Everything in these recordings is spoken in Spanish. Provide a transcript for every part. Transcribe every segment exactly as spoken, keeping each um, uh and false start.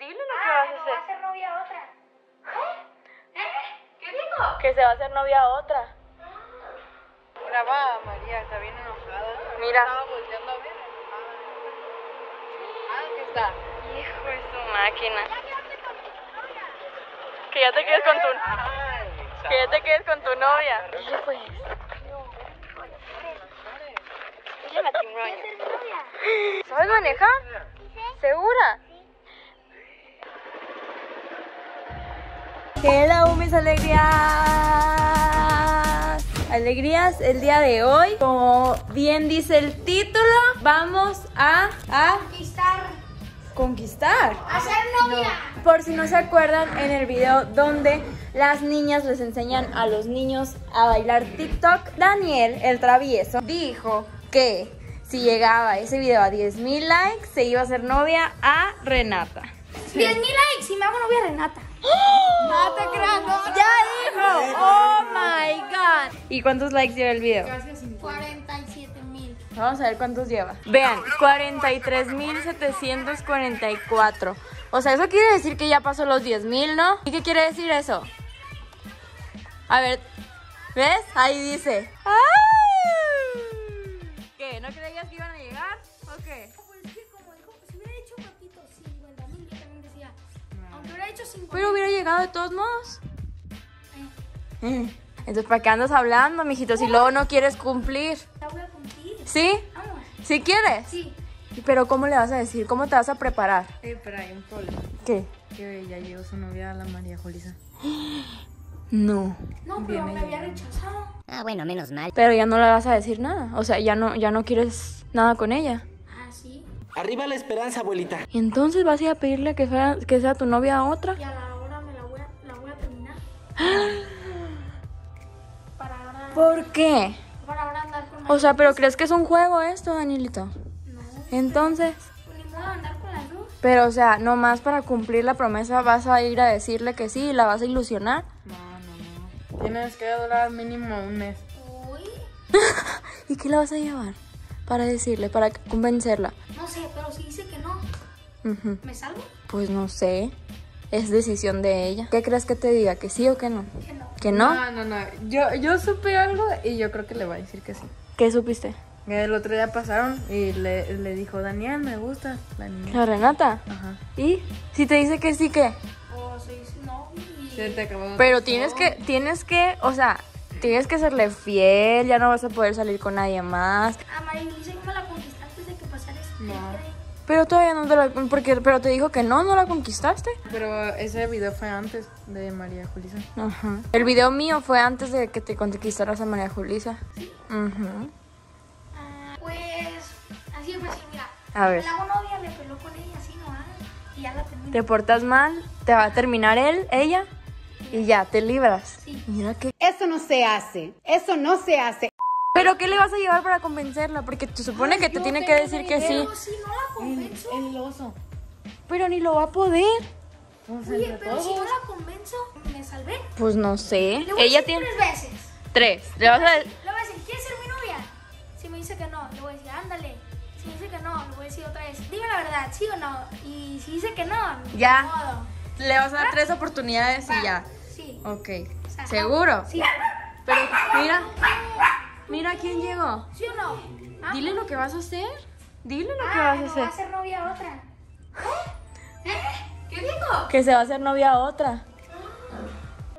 Dile lo ah, que vas no a hacer. Va a ser novia a otra. ¿Eh? ¿Eh? ¿Qué digo? Que se va a hacer novia a otra. Graba a María, está bien enojada. Mira. Estaba volteando a ver. Ah, aquí está. Hijo de su máquina. Que ya te quedes con tu novia. Que ya te quedes con tu novia. Oye, pues. Ella la tiene novia. ¿Sabes manejar? ¿Segura? Hello, mis alegrías. Alegrías, el día de hoy, como bien dice el título, vamos a... a conquistar. Conquistar. Hacer novia. No. Por si no se acuerdan, en el video donde las niñas les enseñan a los niños a bailar TikTok, Daniel, el travieso, dijo que... si llegaba ese video a diez mil likes, se iba a hacer novia a Renata. Sí. diez mil likes y me hago novia a Renata. ¡Oh! ¡Mata creando! ¡Ya dijo! ¡Oh, my God! ¿Y cuántos likes lleva el video? cuarenta y siete mil. Vamos a ver cuántos lleva. Vean, cuarenta y tres mil setecientos cuarenta y cuatro. O sea, eso quiere decir que ya pasó los diez mil, ¿no? ¿Y qué quiere decir eso? A ver, ¿ves? Ahí dice. ¡Ah! ¿No creías que iban a llegar? ¿O qué? Pues que como dijo, si hubiera hecho un poquito cincuenta mil, yo también decía. No. Aunque hubiera hecho cincuenta mil. Pero hubiera llegado de todos modos. Eh. Eh. Entonces, ¿para qué andas hablando, mijito? Si luego no quieres cumplir. La voy a cumplir. ¿Sí? Vamos. ¿Sí quieres? Sí. Pero ¿cómo le vas a decir? ¿Cómo te vas a preparar? Eh, pero hay un problema. ¿Qué? Que ya llegó su novia, la María Julisa. No. No, pero me había rechazado. Ah, bueno, menos mal. Pero ya no le vas a decir nada. O sea, ya no, ya no quieres nada con ella. Ah, sí. Arriba la esperanza, abuelita. ¿Y entonces vas a ir a pedirle que sea, que sea tu novia a otra? Y a la hora me la voy a, la voy a terminar. Para ahora... ¿Por qué? Para ahora andar con las... O sea, ¿pero crees que es un juego esto, Danielito? No. Entonces... ni modo de andar con la luz. Pero, o sea, nomás para cumplir la promesa vas a ir a decirle que sí y la vas a ilusionar. No. Tienes que durar mínimo un mes. Uy. ¿Y qué la vas a llevar? Para decirle, para convencerla. No sé, pero si dice que no. Uh-huh. ¿Me salvo? Pues no sé. Es decisión de ella. ¿Qué crees que te diga? ¿Que sí o que no? Que no. ¿Que no? No, no, no. Yo, yo supe algo y yo creo que le va a decir que sí. ¿Qué supiste? El otro día pasaron y le, le dijo, Daniel, me gusta la niña. ¿La Renata? Ajá. ¿Y? Si te dice que sí, ¿qué? Pues sí, no. Pero tienes que, tienes que, o sea, tienes que serle fiel, ya no vas a poder salir con nadie más. A María Julisa no la conquistaste de que pasara este. No. Pero todavía no te la, porque, pero te dijo que no, no la conquistaste. Pero ese video fue antes de María Julisa. Ajá. El video mío fue antes de que te conquistaras a María Julisa. Sí. Ajá. Ah, pues, así fue, así, mira. A ver. La novia le peló con ella, así no, ah, y ya la terminó. Te portas mal, te va a terminar él, ella. Y ya, te libras. Sí. Mira que... eso no se hace. Eso no se hace. ¿Pero qué le vas a llevar para convencerla? Porque te supone ay, que te tiene que decir que sí. Pero si no la convenzo... El, el oso. Pero ni lo va a poder. Oye, pero todos. Si no la convenzo, ¿me salvé? Pues no sé. Le voy ella a decir tiene... tres veces. Tres. Le vas a decir... le voy a decir, ¿quieres ser mi novia? Si me dice que no, le voy a decir, ándale. Si me dice que no, le voy a decir otra vez, dime la verdad, ¿sí o no? Y si dice que no, ya. Modo. Le vas a dar ¿va? Tres oportunidades va. Y ya. Ok, ¿seguro? Sí. Pero mira, mira quién llegó. ¿Sí o no? Ah, dile lo que vas a hacer. Dile lo ah, que vas a no hacer. Va a ser novia a otra. ¿Eh? ¿Qué digo? Que se va a hacer novia a otra.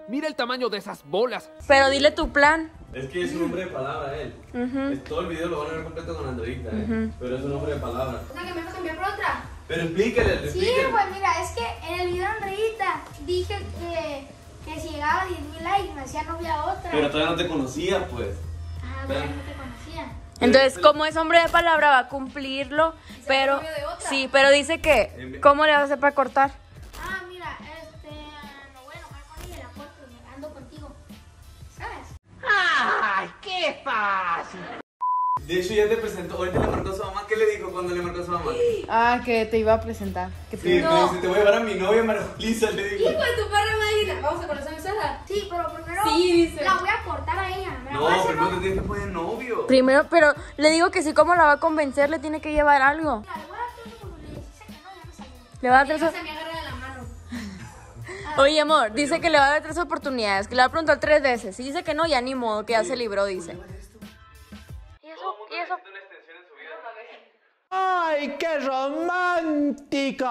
Mira el tamaño de esas bolas. Pero dile tu plan. Es que es un hombre de palabra él. ¿Eh? Uh-huh. Todo el video lo van a ver completo con Andorita, ¿eh? Uh-huh. Pero es un hombre de palabra. O sea que me vas a cambiar por otra. Pero explícale, explícale. Sí, pues mira, es que en el video Andorita dije que... que si llegaba a diez mil likes me hacía novia a otra. Pero todavía no te conocía, pues. Ah, todavía no te conocía. Entonces, como es hombre de palabra, va a cumplirlo. Pero, sí, pero dice que, ¿cómo le vas a hacer para cortar? Ah, mira, este, no voy a enojar con ella, la corto y me ando contigo. ¿Sabes? ¡Ay, qué fácil! De hecho, ya te presentó. Ahorita le marcó a su mamá. ¿Qué le dijo cuando le marcó a su mamá? Ah, que te iba a presentar. Que te... sí, no. Te, te voy a llevar a mi novia, María Julisa, le dijo. ¿Qué fue tu parra madre? ¿Vamos a conocer a mi sala? Sí, pero primero sí, dice. La voy a cortar a ella. Me no, a primero te tienes que poner novio. Primero, pero le digo que sí, ¿cómo la va a convencer? Le tiene que llevar algo. Mira, le voy a dar tres oportunidades. Dice que no, ya me salió. Le va a dar tres oportunidades. Oye, amor, dice que le va a dar tres oportunidades, que le va a preguntar tres veces. Si dice que no, ya ni modo, que ya se libró, dice. ¿Y eso? ¿Y eso? ¡Ay, qué romántica!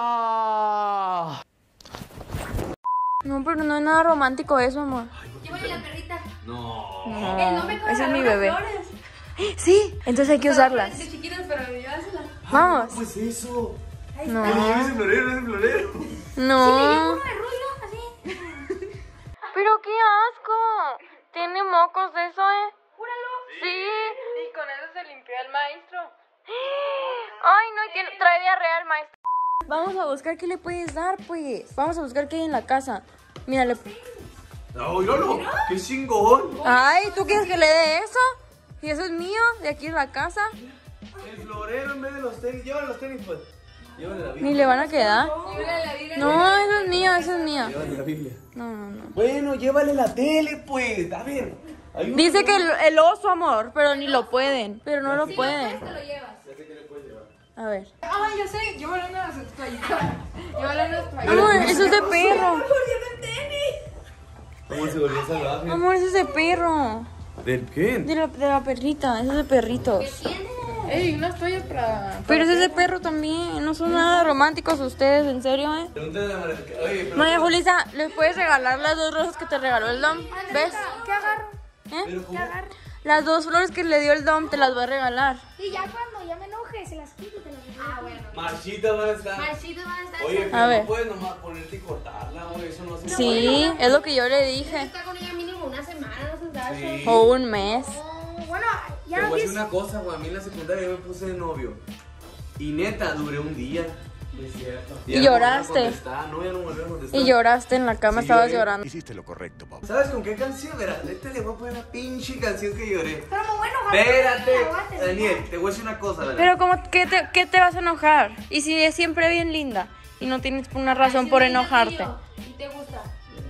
No, pero no es nada romántico eso, amor. Llévale la perrita. No. No. Ese es mi bebé. Sí, entonces hay que pero usarlas. De chiquitas, pero llévasela. Vamos. ¿Cómo es eso? No. Es el florero, es el florero. No. Sí, me llevo uno de ruido, así. Pero qué asco. Tiene mocos de eso, ¿eh? Júralo. Sí. sí. Y con eso se limpió el maestro. Ay, no, sí. tiene, trae diarrea el maestro. Vamos a buscar qué le puedes dar, pues. Vamos a buscar qué hay en la casa. Mírale. No, no, no. Qué chingón. Ay, ¿tú quieres que le dé eso? Y eso es mío, de aquí en la casa. El florero en vez de los tenis. Llévale los tenis, pues. Llévale la Biblia. Ni le van a quedar. Llévale la Biblia. No, eso es mío, eso es mío. Llévale la Biblia. No, no, no. Bueno, llévale la tele, pues. A ver. Dice que el, el oso, amor, pero ni lo pueden. Pero no lo pueden. Si lo puedes, te lo llevas. Ya sé que le puedes llevar. A ver. Ah, yo sé. Llévale unas toallitas. Llévale unas toallitas. Amor, eso es de perro. ¿Cómo se volvió salvaje? Amor, eso es de perro. ¿Del qué? De la, de la perrita, eso es de perritos. ¿Qué tiene? Ey, unas toallas para... Pero ese es de perro también, no son nada románticos ustedes, en serio, ¿eh? Pregúntale a María. Oye, María Julisa, ¿les puedes regalar las dos rosas que te regaló el Dom? ¿Ves? ¿Qué agarro? ¿Eh? ¿Qué agarro? Las dos flores que le dio el Dom te las voy a regalar. Y ya cuando ya me enoje, se las quito y te las regalo. Ah, bueno. Marchitas van a estar. Marchitas van a estar. Oye, pero a no ver. puedes nomás ponerte y cortarla, o eso no se puede. Sí, no, no, es lo que yo le dije. Está con ella mínimo una semana, no se sabe. Sí. O un mes. Oh, bueno, ya te voy a decir una cosa, güey. A mí en la secundaria yo me puse de novio. Y neta, duré un día. Es cierto. Y, y lloraste. No, ya no volví a contestar. Y lloraste en la cama, sí, estabas lloré. llorando. Hiciste lo correcto, papá. ¿Sabes con qué canción? Verás, este le voy a poner una pinche canción que lloré. Pero me voy a enojar. Espérate, aguantes, Daniel, ¿no? Te voy a decir una cosa, ¿verdad? Pero como, ¿qué te, qué te vas a enojar? Y si es siempre bien linda y no tienes una razón por enojarte. Y te gusta.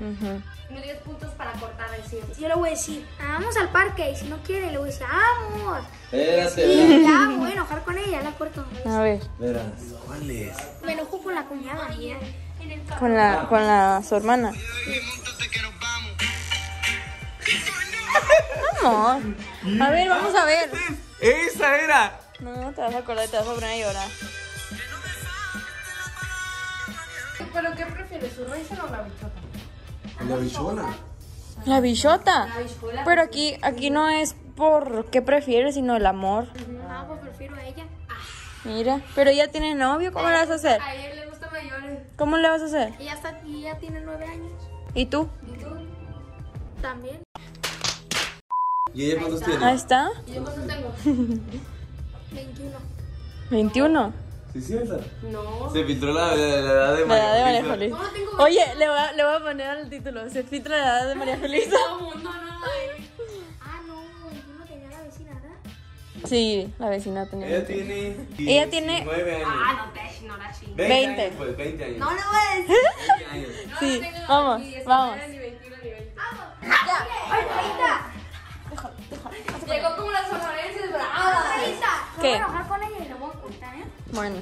Uh-huh. Y me digas puntos para cortar el cielo. Yo le voy a decir, ah, vamos al parque. Y si no quiere, le voy a decir, vamos. Espérate. Y la voy a enojar con ella, la corto. A ver. Verás. ¿Cuál es? Me enojo con la cuñada. Con la, con la su hermana. Vamos. A ver, vamos a ver. Esa era. No, te vas a acordar, te vas a poner a llorar. ¿Pero qué prefieres, su risa o la bichota? La bichona. La bichota. Pero aquí, aquí no es por qué prefieres, sino el amor. Ah, pues prefiero a ella. Mira, pero ella tiene novio, ¿cómo le vas a hacer? A ella le gusta mayores. ¿Cómo le vas a hacer? Ella está aquí, ya tiene nueve años. ¿Y tú? ¿Y tú? También. ¿Y ella cuántos tiene? Ahí está. ¿Y yo cuántos tengo? veintiuno. ¿veintiuno? ¿Sí sienta? No. Se filtró la, la, la edad de María Julisa. Oye, le voy, a, le voy a poner al título. Se filtra la edad de María Julisa. No, no, no. Ah, no. ¿No tenía la vecina, verdad? Sí, la vecina tenía. Ella tiene. Ella tiene. nueve años. Ah, no te no la chingas. veinte. veinte. Pues, veinte años. No le voy a decir. veinte años. No, sí, no tengo vamos, diez, vamos. Ni veintiuno, ni veinte. ¡Vamos! ¡Ya! ¡Ay, Marita! Déjalo, déjalo. Llegó como las sonorenses bravas. ¿Qué? Voy a enojar con ella y lo voy a ocultar, ¿eh? Bueno.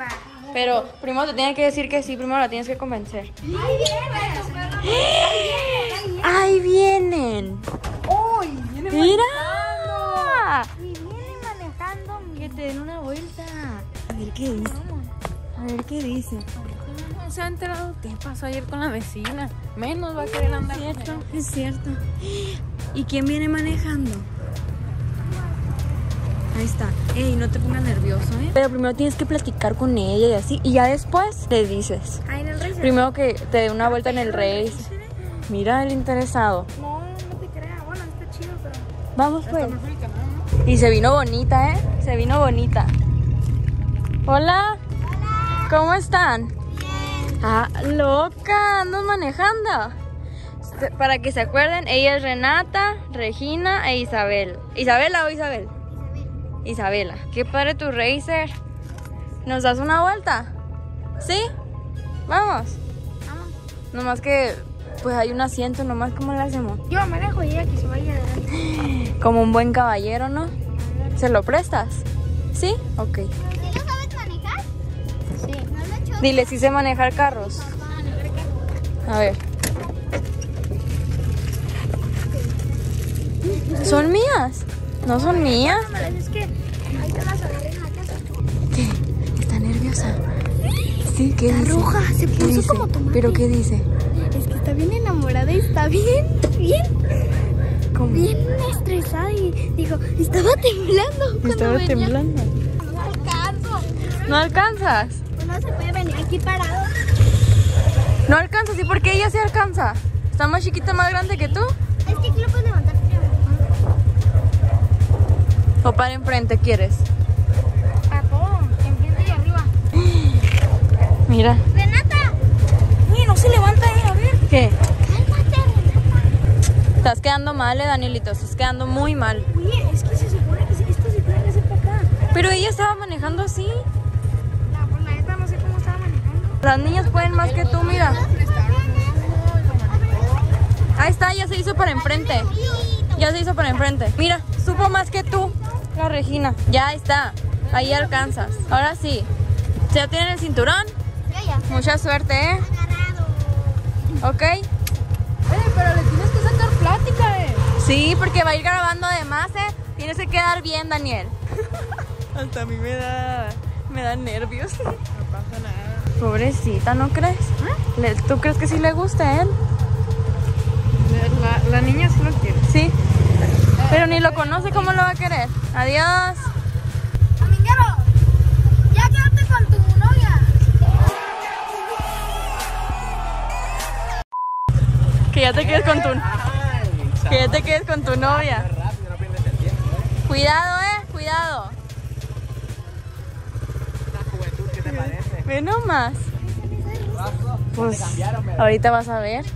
Va. Pero primero te tienes que decir que sí, primero la tienes que convencer. ¡Ahí vienen! ¡Ahí vienen! ¡Ahí vienen! ¡Uy! ¡Vienen manejando! ¡Vienen manejando! Que te den una vuelta. A ver qué dice. A ver qué dice. No se ha enterado qué pasó ayer con la vecina. Menos va a querer andar. Es cierto, es cierto. ¿Y quién viene manejando? Ahí está. Ey, no te pongas nervioso, ¿eh? Pero primero tienes que platicar con ella y así. Y ya después le dices. Ah, en el race. Primero que te dé una vuelta en el race. Mira el interesado. No, no te creas. Bueno, está chido, pero... Vamos, pues. Y se vino bonita, ¿eh? Se vino bonita. Hola. Hola. ¿Cómo están? Bien. Ah, loca. Andas manejando. Para que se acuerden, ella es Renata, Regina e Isabel. ¿Isabela o Isabel? Isabela, qué padre tu racer. ¿Nos das una vuelta? ¿Sí? Vamos. Vamos. Nomás que, pues hay un asiento, nomás ¿cómo le hacemos? Yo manejo y ella que se vaya adelante. Como un buen caballero, ¿no? ¿Se lo prestas? ¿Sí? Ok. ¿Sí lo sabes manejar? Sí. No lo he hecho. Dile, ¿sí sé manejar carros? A ver. ¿Son mías? No son mías. Es que hay que las agarrar en la casa. ¿Qué? ¿Está nerviosa? Sí, ¿qué dice? Está roja, se puso como tomate. ¿Pero qué dice? Es que está bien enamorada y está bien, bien, ¿cómo? Bien estresada y dijo, estaba temblando. Estaba venía. temblando. No alcanzo. ¿No alcanzas? Uno se puede venir aquí parado. No alcanzas, ¿sí? ¿Y por qué ella se alcanza? ¿Está más chiquita, más grande que tú? Es que aquí lo puedes levantar. O para enfrente, ¿quieres? Papá, enfrente y arriba. Mira. Renata. Uy, no se levanta ella, a ver. ¿Qué? Cálmate, Renata. Estás quedando mal, eh, Danielito. Estás quedando muy mal. Oye, es que se supone que esto se tiene que hacer para acá. Pero ella estaba manejando así. No, pues la neta no sé cómo estaba manejando. Las niñas pueden más que tú, mira. Ahí está, ya se hizo para enfrente. Ya se hizo para enfrente. Mira, supo más que tú, la Regina. Ya está, ahí alcanzas. Ahora sí, ¿ya tienen el cinturón? Mucha suerte, ¿eh? Ok. Eh, pero le tienes que sacar plática, ¿eh? Sí, porque va a ir grabando además, ¿eh? Tienes que quedar bien, Daniel. Hasta a mí me da, me da nervios. No pasa nada. Pobrecita, ¿no crees? ¿Eh? ¿Tú crees que sí le gusta a él? La, la niña sí lo quiere. Sí. Pero ni lo conoce, ¿cómo lo va a querer? Adiós. Dominguero, ya quédate con tu novia. Que ya te quedes con tu... Que ya te quedes con tu novia. Cuidado, eh, cuidado. La juventud, ¿qué te parece? Ve nomás. Pues, ahorita vas a ver.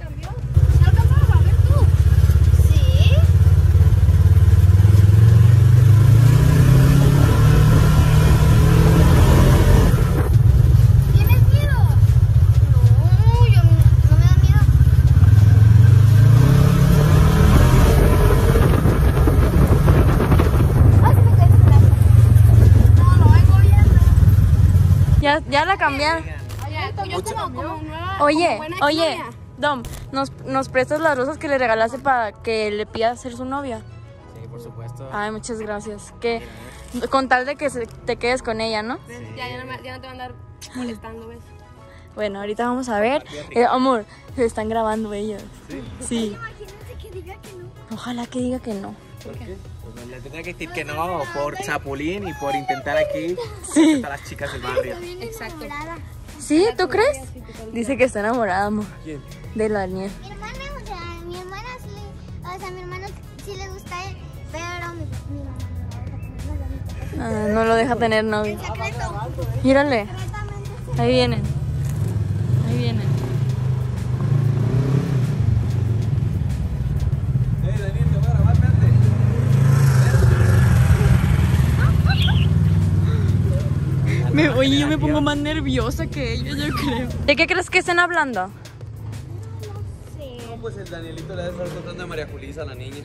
Ya, ya la cambiaron. Oye, oye, Dom, ¿nos, ¿nos prestas las rosas que le regalaste para que le pidas ser su novia? Sí, por supuesto. Ay, muchas gracias. Que con tal de que se, te quedes con ella, ¿no? Sí. Ya, ya, no ya no te van a andar molestando, ¿ves? Bueno, ahorita vamos a ver. Eh, amor, se están grabando ellos. Sí. Sí. Imagínate que diga que no. Ojalá que diga que no. ¿Por qué? Pues le tendrá que decir que no por chapulín y por intentar aquí sí. A las chicas del barrio. Exacto. ¿Sí? ¿Tú crees? Dice que está enamorada, amor. ¿Quién? De la niña. Mi hermana, o sea, mi hermana sí le, o sea, mi hermano sí le gusta él, pero mi, mi mamá no, no, no, no, no lo deja tener novio. El secreto. Mírale. Ahí vienen. Ahí vienen. Hey, Daniel, te voy a grabar, espérate. Me, oye, yo me pongo más nerviosa que ellos, yo creo. ¿De qué crees que estén hablando? No, no sé. No, pues el Danielito le ha de estar contando a María Julisa a la niña.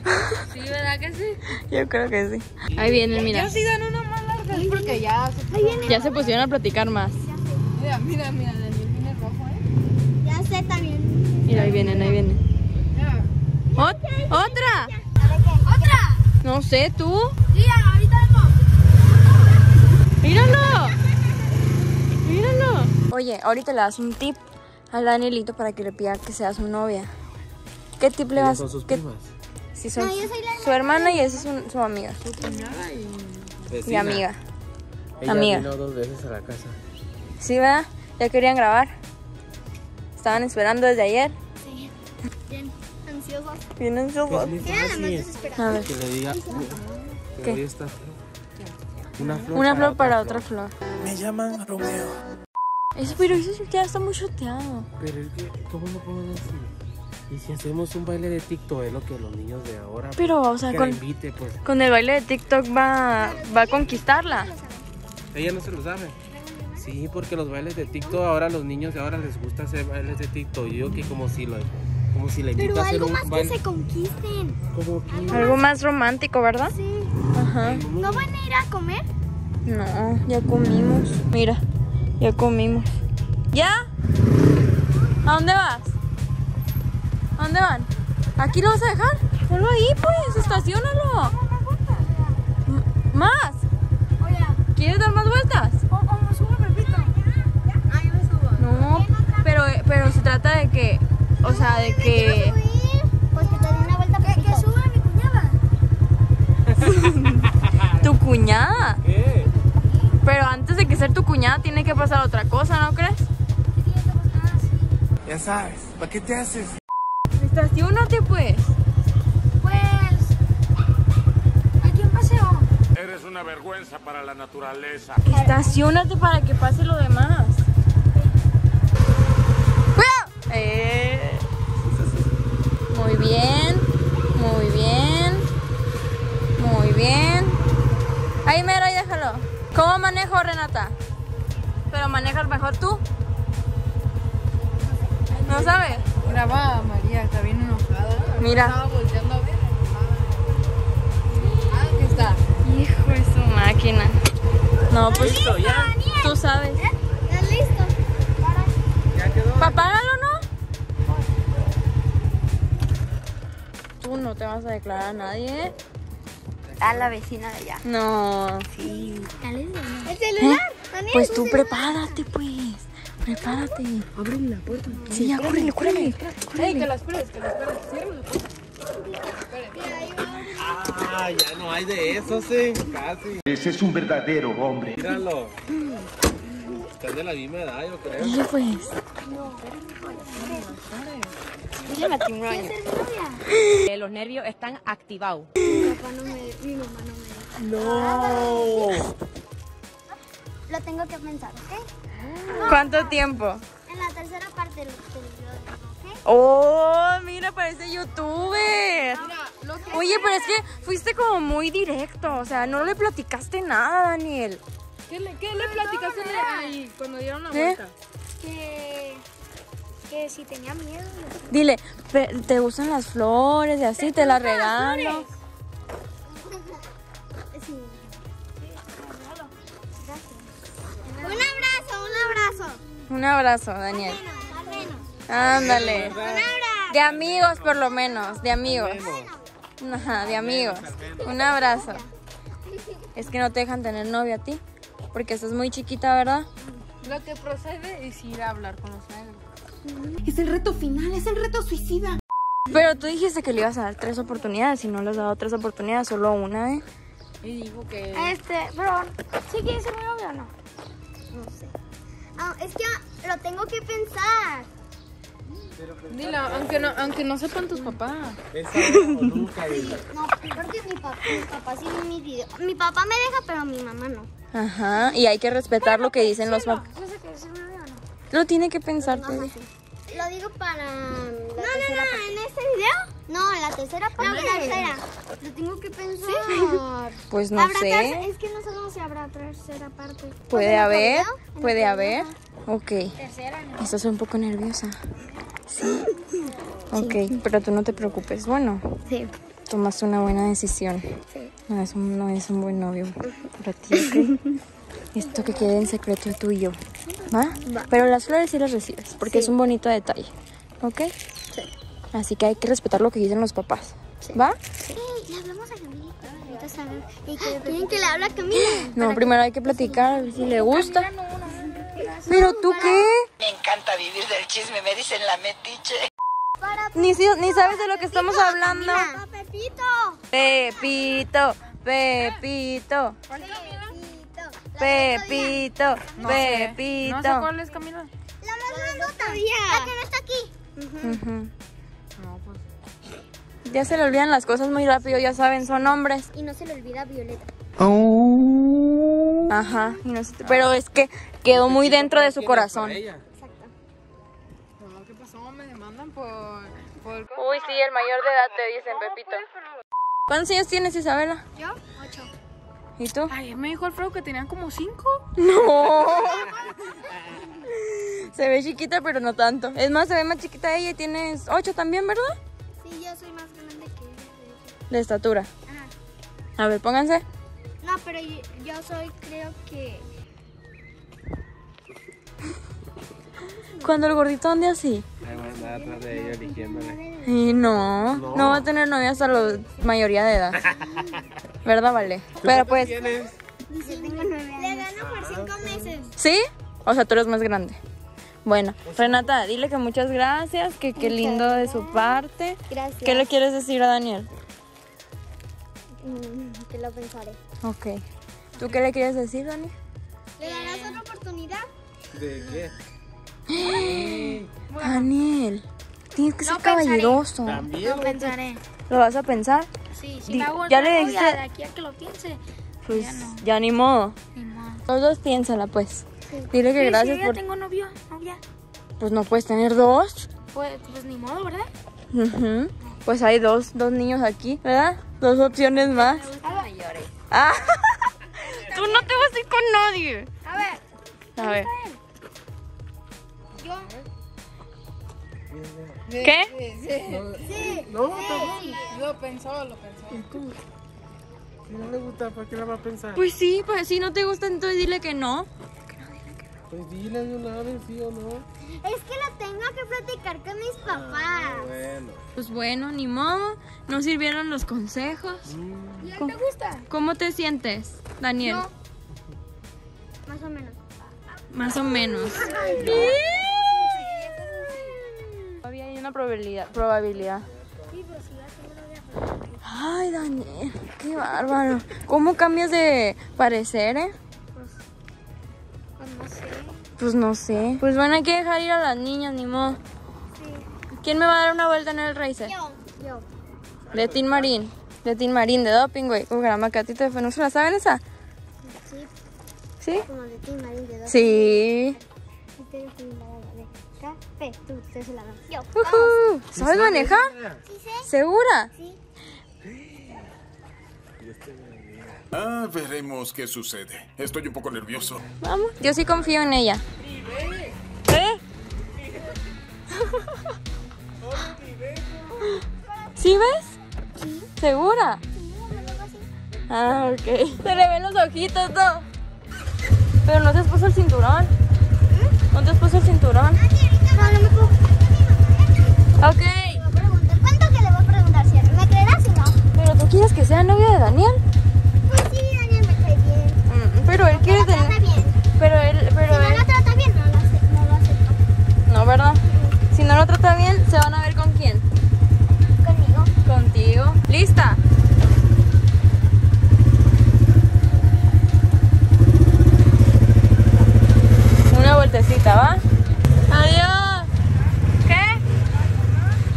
Sí, ¿verdad que sí? Yo creo que sí. sí. Ahí vienen, mira. Yo sí dan una más larga porque ya se, ya se pusieron a platicar más. Mira, mira, mira, Daniel viene rojo, ¿eh? Ya sé también. Mira, ahí vienen, ahí vienen. Ot ¿Otra? ¿Otra? No sé, ¿tú? Sí, ahorita vamos. ¡Míralo! Míralo. Oye, ahorita le das un tip al Danielito para que le pida que sea su novia. ¿Qué tip le vas a dar? ¿Son sus primas? Sí, son no, yo soy la su hermana y esa es su, su amiga. Su cuñada y... Mi amiga. Ella amiga. vino dos veces a la casa. Sí, ¿verdad? Ya querían grabar. Estaban esperando desde ayer. Sí. Bien ansiosos. Bien ansiosos. A ver. Que le diga que hoy está. Una flor, Una flor para, para otra flor. flor. Me llaman Romeo. Eso, pero eso ya está muy choteado. Pero es que, ¿cómo lo pueden decir? Y si hacemos un baile de TikTok, es lo que los niños de ahora... Pero, o sea, con, invite, pues. con el baile de TikTok va, va a conquistarla. Ella no se lo sabe. Sí, porque los bailes de TikTok, ahora los niños de ahora les gusta hacer bailes de TikTok. Yo que como si lo... Como si le invito Pero a hacer algo más baile. que se conquisten. ¿Cómo que? Algo, algo más romántico, ¿verdad? Sí. Ajá. ¿No van a ir a comer? No, ya comimos. Mira, ya comimos. ¿Ya? ¿A dónde vas? ¿A dónde van? ¿Aquí lo vas a dejar? Déjalo ahí, pues, estaciónalo. Más. Oye. ¿Quieres dar más vueltas? O, o me subo, Pepito. Ah, yo me subo. No, pero, pero se trata de que, o sea, de que... Pues que te dé una vuelta, Pepito. Que suba mi cuñada. ¿Tu cuñada? ¿Qué? Pero antes de que ser tu cuñada tiene que pasar otra cosa, ¿no crees? Ya sabes, ¿para qué te haces? Estaciónate, pues. Pues... ¿A quién paseo? Eres una vergüenza para la naturaleza. Estaciónate para que pase lo demás. ¡Cuidado! Eh... Muy bien. Muy bien. Muy bien. Ahí mero, ahí déjalo. ¿Cómo manejo, Renata? Pero manejas mejor tú. ¿No sabes? Graba a María, está bien enojada. Mira. Estaba volteando a ver. Ah, aquí está. Hijo de su máquina. No, pues listo, ya. Daniel. Tú sabes. ¿Eh? Ya listo. Ya quedó. Apágalo, ¿no? Tú no te vas a declarar a nadie, ¿eh? A la vecina de allá. No. Sí. ¿El celular? ¿Eh? Pues tú prepárate, pues. Prepárate. Abre la puerta. Sí, ya, córrele, córrele. Ey, que la esperes, que la esperes. Cierra la puerta. Ah, ya no hay de eso, sí. Casi. Ese es un verdadero hombre. Míralo. Están de la misma edad, yo creo. Dile, pues. No, dile matrimonio. Los nervios están activados. Mi papá no me... Mi mamá no me... No. Lo tengo que pensar, ¿ok? ¿Cuánto tiempo? En la tercera parte del video, ¿ok? ¡Oh! Mira, parece youtuber. Oye, pero es que fuiste como muy directo. O sea, no le platicaste nada, Daniel. ¿Qué le, qué le platicaste ahí cuando dieron la vuelta? ¿Eh? Que... Que si tenía miedo. Dile, ¿te gustan las flores y así? ¿Te, te las regalo? Un abrazo, Daniel. Al menos, al menos. Ándale. De amigos, por lo menos. De amigos. Ajá, de amigos. Un abrazo. Es que no te dejan tener novia a ti. Porque estás muy chiquita, ¿verdad? Lo que procede es ir a hablar con los padres. Es el reto final, es el reto suicida. Pero tú dijiste que le ibas a dar tres oportunidades. Y no le has dado tres oportunidades, solo una, ¿eh? Y dijo que... Este, bro, ¿sí quieres ser mi novia o no? No sé. Ah, es que lo tengo que pensar. Dile, aunque no, aunque no sepan tus papás. No, porque mi papá, mi papá sí mi video. Mi papá me deja, pero mi mamá no. Ajá, y hay que respetar lo que dicen sí, los papás. No, no sé qué decirme, no. Lo tiene que pensar, pues. No, no, sí. Lo digo para... No, no, no, en este video. No, la tercera parte. No, la tercera. Lo tengo que pensar. ¿Sí? Pues no sé. Tercera, es que no sabemos si habrá tercera parte. Puede haber, video, puede haber. Ok. Tercera, no. Estás un poco nerviosa. Sí. Ok, sí. Pero tú no te preocupes. Bueno. Sí. Tomaste una buena decisión. Sí. No es un, no es un buen novio para ti. Okay. Esto que quede en secreto es tuyo. ¿Va? Va. Pero las flores sí las recibes, porque sí. Es un bonito detalle. ¿Ok? Sí. Así que hay que respetar lo que dicen los papás. Sí. ¿Va? Sí, le hablamos a Camila. Entonces, a ver, ¿quieren que le hable a Camila? No, primero hay que platicar, sí. Si le gusta. Camila, no, no, no. ¿Pero tú para... qué? Me encanta vivir del chisme, me dicen la metiche. Para Pepito, ni, si, ni sabes de lo que Pepito, estamos hablando. Para Pepito. Pepito, Pepito. ¿Cuál es Camila? Pepito, no sé. Pepito. No sé cuál es Camila. La más grandota. La que no está aquí. Uh-huh. Uh-huh. No, pues. Ya se le olvidan las cosas muy rápido, ya saben, son hombres. Y no se le olvida Violeta. Oh. Ajá, y no se... ah. Pero es que quedó muy dentro de su corazón. Exacto. No, ¿qué pasó? Me demandan por... por... Uy, sí, el mayor de edad te dicen, no, Pepito. Pero... ¿Cuántos años tienes, Isabela? Yo, ocho. ¿Y tú? Ay, me dijo Alfredo que tenían como cinco. No. Se ve chiquita, pero no tanto. Es más, se ve más chiquita ella y tienes ocho también, ¿verdad? Sí, yo soy más grande que ella. De estatura. Ajá. A ver, pónganse. No, pero yo, yo soy, creo que... Cuando el gordito ande así. Ay, bueno. andar atrás de ella eligiéndola. Y no, no, no va a tener novia hasta la mayoría de edad. ¿Verdad, Vale? Pero pues... ¿Tienes? Le gano por cinco meses. ¿Sí? O sea, tú eres más grande. Bueno, Renata, dile que muchas gracias, que qué lindo de su parte. Gracias. ¿Qué le quieres decir a Daniel? Mm, que lo pensaré. Ok. ¿Tú qué le quieres decir, Daniel? ¿Le darás otra oportunidad? ¿De qué? Bueno. Daniel, tienes que ser no caballeroso. También. Lo pensaré. ¿Lo vas a pensar? Sí, sí. Ya le dijiste. De aquí a que lo piense. Pues ya, no. ya ni modo. Ni modo. Todos piénsala, pues. Sí. Dile que sí, gracias sí, yo por... Yo tengo novio, novia. Pues no puedes tener dos. Pues, pues ni modo, ¿verdad? Uh-huh. Pues hay dos, dos niños aquí, ¿verdad? Dos opciones más. Me gustan mayores. Ah. Tú no te vas a ir con nadie. A ver. A ver. Yo. ¿Qué? Sí. Sí. sí. No, sí. Lo pensó, lo pensó. Si no le gusta, ¿para qué la va a pensar? Pues sí, pues si no te gusta, entonces dile que no. Pues dile de una vez, sí o no. Es que lo tengo que platicar con mis papás. Ah, bueno. Pues bueno, ni modo. No sirvieron los consejos. Mm. ¿Y a te gusta? ¿Cómo te sientes, Daniel? No. Más o menos. Más o menos. Ay, no. ¿Sí? Todavía hay una probabilidad. probabilidad. Sí, pero sí, ya tengo una. Ay, Daniel, qué bárbaro. ¿Cómo cambias de parecer, eh? No sé. Pues no sé. Pues van a que dejar ir a las niñas, ni modo. Sí. ¿Quién me va a dar una vuelta en el racer? Yo. Yo. Letín Marín. Letín Marín de doping, güey. Uy, grama, que a ti te fue. ¿No se la saben esa? Sí. ¿Sí? Como Letín Marín de doping. Sí. Y te la de café. Tú, te se la das. Yo. Uh-huh. ¿Sabes ¿Sí manejar? Sí, sí. ¿Segura? Sí. Ah, veremos qué sucede. Estoy un poco nervioso. Vamos, yo sí confío en ella. ¿Eh? ¿Sí ves? Sí. ¿Segura? Sí, me lo hago así. Ah, ok. Se le ven los ojitos, ¿no? Pero no te has puesto el cinturón. ¿No te has puesto el cinturón? No, no me puedo. Ok. Le voy a preguntar. ¿Cuánto que le voy a preguntar si me creerás o no? ¿Pero tú quieres que sea novia de Daniel? Pero él no quiere tener. Pero él, pero si no él... lo trata bien, no lo, hace, no lo acepto. No, ¿verdad? Sí. Si no lo trata bien, se van a ver con quién. Conmigo. Contigo. ¿Lista? Una vueltecita, ¿va? Adiós. ¿Qué?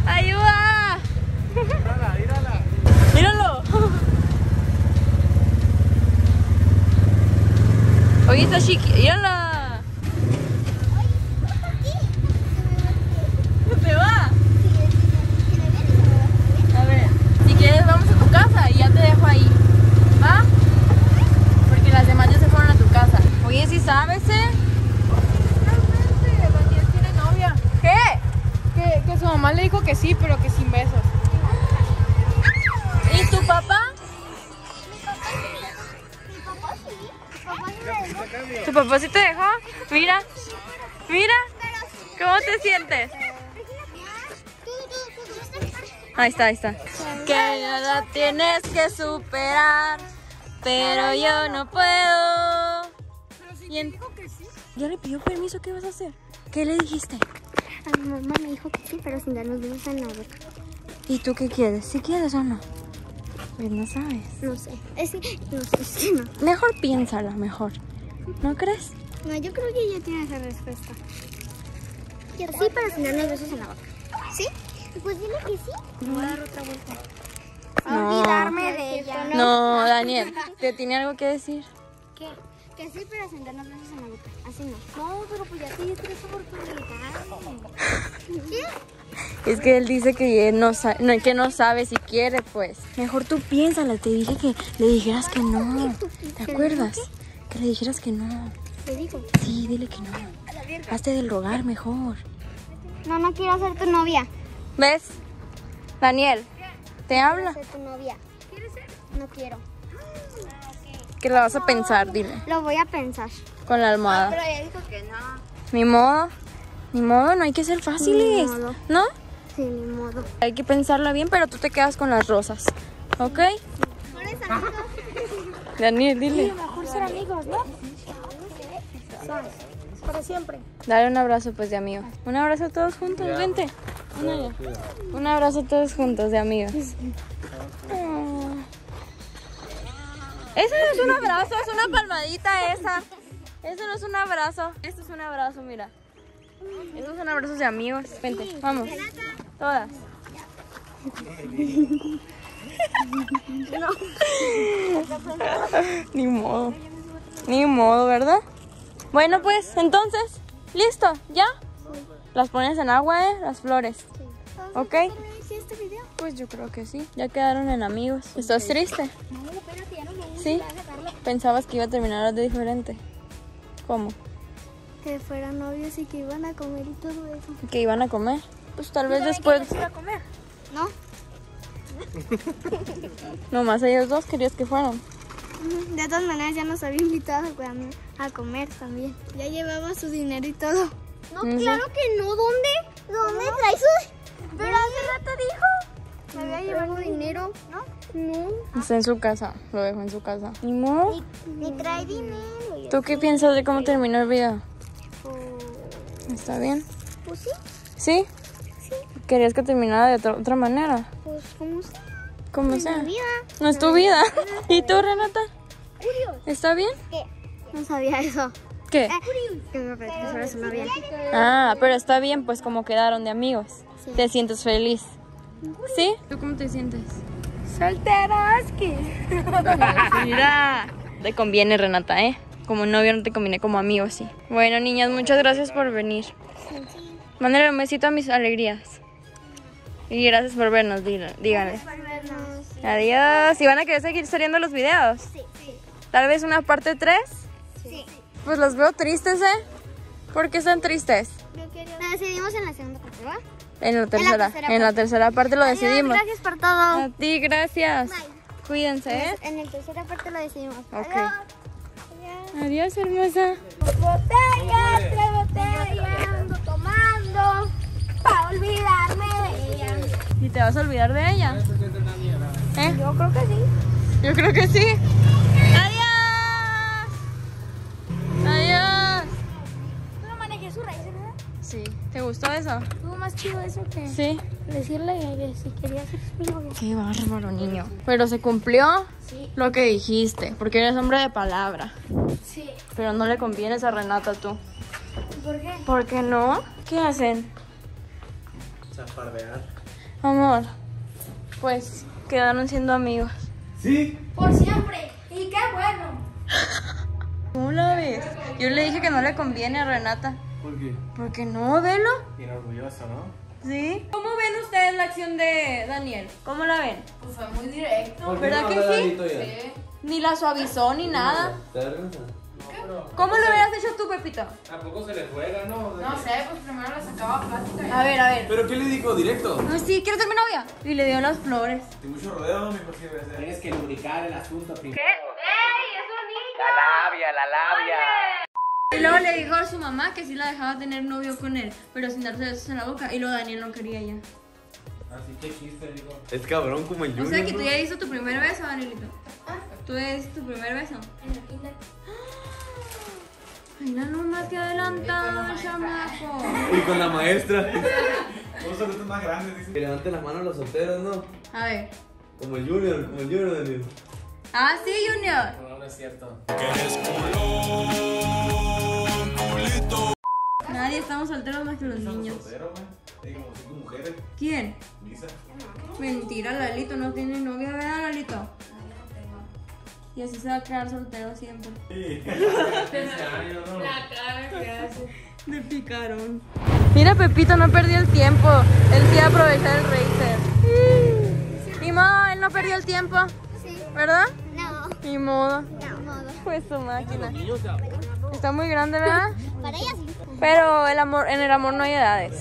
Ayuda. Mírala, mírala. Míralo. Oye, está chiquita. ¡Yala! ¿No te va? A ver, si quieres vamos a tu casa y ya te dejo ahí. ¿Va? Porque las demás ya se fueron a tu casa. Oye, si sabes, ¿eh? Realmente, Daniel tiene novia. ¿Qué? Que, que su mamá le dijo que sí, pero que sin besos. ¿Y tu papá? ¿Tu papá sí te dejó? Mira, mira, ¿cómo te sientes? Ahí está, ahí está. Que nada tienes que superar, pero yo no puedo. Pero si te dijo que sí. ¿Ya le pidió permiso? ¿Qué vas a hacer? ¿Qué le dijiste? A mi mamá me dijo que sí, pero sin darnos besos en la boca. ¿Y tú qué quieres? ¿Sí quieres o no? Pues no sabes. No sé. Es que no sé. Es que no. Mejor piénsala, mejor. ¿No crees? No, yo creo que ella tiene esa respuesta. Sí, pero sin darnos besos en la boca. ¿Sí? Pues dile que sí. Me voy a dar otra vuelta. No. Olvidarme de ella. No, Daniel, ¿te tiene algo que decir? ¿Qué? Que sí, pero sin darnos besos en la boca. Así no. No, pero pues ya tienes tres oportunidades. ¿Sí? Es que él dice que no, no, que no sabe si quiere, pues. Mejor tú piénsala, te dije que le dijeras que no. ¿Te acuerdas? Que le dijeras que no. ¿Te digo? Sí, dile que no. Hazte del rogar mejor. No, no quiero ser tu novia. ¿Ves? Daniel, ¿te habla? Quiero ser tu novia. ¿Quieres ser? No quiero. Que la vas a pensar, dile. Lo voy a pensar. Con la almohada. Pero ella dijo que no. Ni modo. Ni modo, no hay que ser fáciles, ¿no? Sí, ni modo. Hay que pensarla bien, pero tú te quedas con las rosas, ¿ok? Por eso, amigos. Daniel, dile. Sí, mejor ser amigos, ¿no? Para siempre. Dale un abrazo, pues, de amigos. Un abrazo a todos juntos, ya. Vente. Una, un abrazo a todos juntos, de amigos. Oh. Eso no es un abrazo, es una palmadita esa. Eso no es un abrazo. Esto es un abrazo, mira. Estos son abrazos de amigos. Vente, vamos. Todas. No. Ni modo. Ni modo, ¿verdad? Bueno, pues, entonces, ¿listo? ¿Ya? Sí. Las pones en agua, ¿eh? Las flores. Sí. ¿Ok? ¿Este video? Pues yo creo que sí. Ya quedaron en amigos. Okay. ¿Estás triste? No, pero que ya no me gusta. Sí. Pensabas que iba a terminar de diferente. ¿Cómo? Que fueran novios y que iban a comer y todo eso. ¿Y que iban a comer? Pues tal vez después. ¿Iban a comer? No. Nomás ellos dos querías que fueran. De todas maneras ya nos había invitado a comer también. Ya llevaba su dinero y todo. No, uh-huh. Claro que no. ¿Dónde? ¿Dónde no. traes su...? Pero hace rato dijo. Me había llevado dinero, ¿no? No. Ah. Está en su casa. Lo dejó en su casa. Ni modo. Ni trae dinero. ¿Tú qué piensas de cómo terminó el video? Pues... ¿Está bien? Pues sí. ¿Sí? Sí. ¿Querías que terminara de otra, otra manera? Pues como sea. ¿Cómo sea? No es tu vida. No es tu vida. ¿Y tú, Renata? Curioso. ¿Está bien? ¿Qué? No sabía eso. ¿Qué? Eh, que me parece que eso no había. Ah, pero está bien, pues como quedaron de amigos. Sí. ¿Te sientes feliz? ¿Sí? ¿Tú cómo te sientes? Soltera, asqui. Mira, te conviene, Renata, ¿eh? Como novio no te conviene, como amigo sí. Bueno, niñas, muchas gracias por venir. Sí. Mándale un besito a mis alegrías. Y gracias por vernos, díganles. Sí. Adiós. ¿Y van a querer seguir saliendo los videos? Sí. Sí. ¿Tal vez una parte tres? Sí. Pues los veo tristes, ¿eh? ¿Por qué están tristes? Lo quería... Lo decidimos en la segunda parte, ¿va? En la tercera, en la tercera parte, en la tercera parte lo Adiós, decidimos. Gracias por todo. A ti, gracias. Bye. Cuídense, ¿eh? En la tercera parte lo decidimos. Okay. Adiós. Adiós, hermosa. Botella, tres botellas, ando tomando para olvidarme de ella. ¿Y te vas a olvidar de ella? ¿Eh? Yo creo que sí. Yo creo que sí. ¡Adiós! ¡Adiós! ¿Tú no manejes su raíz, verdad? Sí. ¿Te gustó eso? Estuvo más chido eso que... Sí. Decirle que si quería ser mi novia. Qué bárbaro, niño. Pero se cumplió sí. Lo que dijiste, porque eres hombre de palabra. Sí. Pero no le convienes a Renata tú. ¿Por qué? ¿Por qué no? ¿Qué hacen? Chapardear. Amor, pues... Quedaron siendo amigos. ¿Sí? Por siempre. Y qué bueno. ¿Cómo la ves? Yo le dije que no le conviene a Renata. ¿Por qué? Porque no, velo. Bien orgullosa, ¿no? Sí. ¿Cómo ven ustedes la acción de Daniel? ¿Cómo la ven? Pues fue muy directo. ¿Verdad que sí? Sí. Ni la suavizó ni nada. ¿Cómo lo hubieras hecho tú, Pepito? Tampoco se le juega, ¿no? No sé, pues primero le sacaba plática. A ver, a ver. ¿Pero qué le dijo? ¿Directo? No, sí, quiero ser mi novia. Y le dio las flores. Y mucho rodeo, mi posible. Tienes que lubricar el asunto. ¿Qué? ¡Ey, es un niño! La labia, la labia. Y luego le dijo a su mamá que sí la dejaba tener novio con él, pero sin darse besos en la boca. Y luego Daniel no quería ya. Así que chiste, digo. Es cabrón como el Junior. O sea que tú ya hizo tu primer beso, Danielito. ¿Tú ya hizo tu primer beso? En la quinta. Mira nomás que adelantado, chamaco. Y con la maestra. Vos son los más grandes, dicen. Que levanten las manos los solteros, ¿no? A ver. Como el Junior, como el Junior, Daniel. Ah, sí, Junior. No, no es cierto. Nadie estamos solteros más que los niños. Solteros, güey. Como cinco mujeres. ¿Quién? Lisa. Mentira, Lalito no tiene novia, ¿verdad, Lalito? Y así se va a quedar soltero siempre. Sí. La cara que hace. De picarón. Mira, Pepito no perdió el tiempo. Él sí aprovechó el racer. Sí. Ni modo, él no perdió el tiempo. Sí. ¿Verdad? No. Ni modo. No, modo. Pues su máquina. Está muy grande, ¿verdad? Para ella sí. Pero el amor, en el amor no hay edades.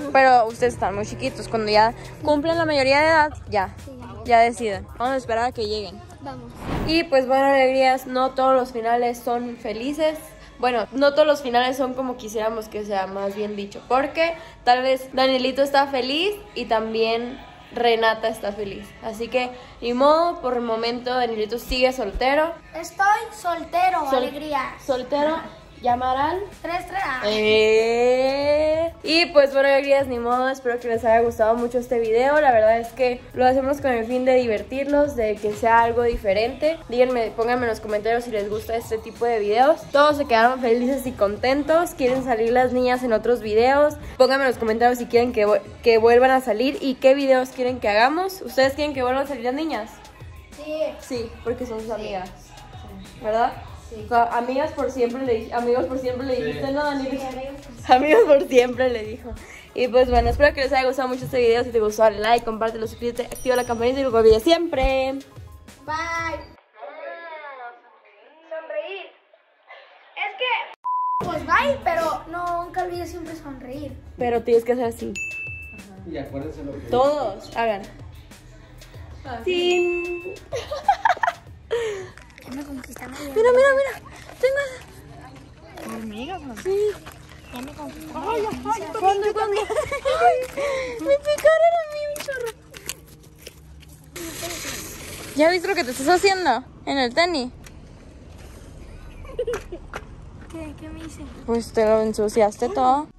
No. Pero ustedes están muy chiquitos. Cuando ya cumplen la mayoría de edad, ya. Sí. Ya decidan. Vamos a esperar a que lleguen. Vamos. Y pues bueno, alegrías, no todos los finales son felices. Bueno, no todos los finales son como quisiéramos que sea, más bien dicho, porque tal vez Danielito está feliz y también Renata está feliz. Así que, ni modo, por el momento Danielito sigue soltero. Estoy soltero, Sol alegría. Soltero, llamarán tres tres A. Eh. Y pues bueno, alegrías, ni modo, espero que les haya gustado mucho este video. La verdad es que lo hacemos con el fin de divertirlos, de que sea algo diferente. Díganme, pónganme en los comentarios si les gusta este tipo de videos. Todos se quedaron felices y contentos. ¿Quieren salir las niñas en otros videos? Pónganme en los comentarios si quieren que, que vuelvan a salir y qué videos quieren que hagamos. ¿Ustedes quieren que vuelvan a salir las niñas? Sí. Sí, porque son sus amigas, ¿verdad? Sí. O sea, amigas por siempre le amigos por siempre le dijiste, sí. ¿No, Daniel? Sí, amigos, por amigos por siempre le dijo. Y pues bueno, espero que les haya gustado mucho este video. Si te gustó, dale like, compártelo, suscríbete, activa la campanita y lo olvides siempre. Bye. Mm, sonreír. Es que... Pues bye, pero no, nunca olvides siempre sonreír. Pero tienes que hacer así. Ajá. Y acuérdense lo que... Todos, hagan. Sin... Me conquistamos. Mira, mira, mira. Tengo. Hormigas, mamá. Sí. Ya me conquistaron. Ay, ay, ay. ¿Cuándo, cuándo? Me picaron a mí, mi chorro. ¿Ya viste lo que te estás haciendo en el tenis? ¿Qué, qué me hice? Pues te lo ensuciaste todo.